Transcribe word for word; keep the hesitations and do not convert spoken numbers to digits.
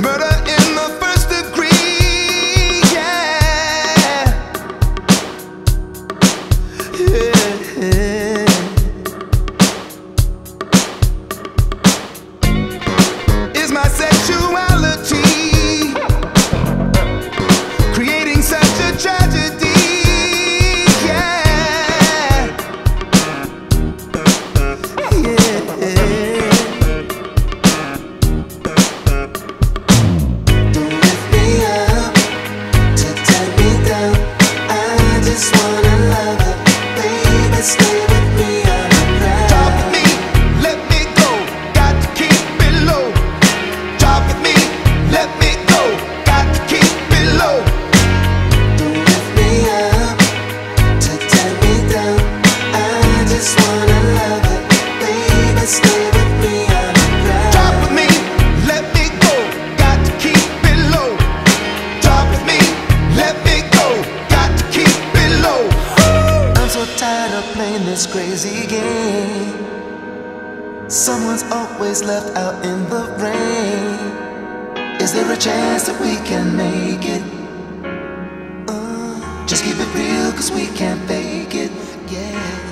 It's murder in the first degree, yeah, yeah. Is my sexuality creating such a tragedy, yeah, yeah. This crazy game, someone's always left out in the rain. Is there a chance that we can make it? Uh, just keep it real, cause we can't fake it, yeah.